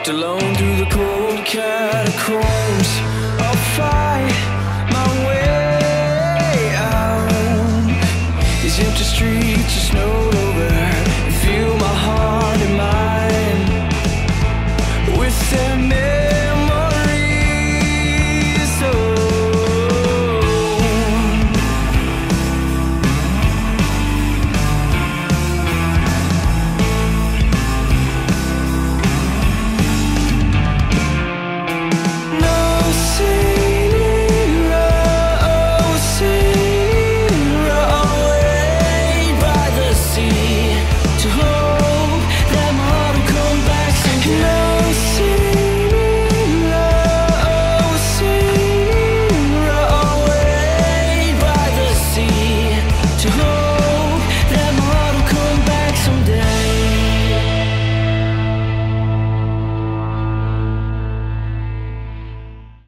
walked alone through the cold catacombs.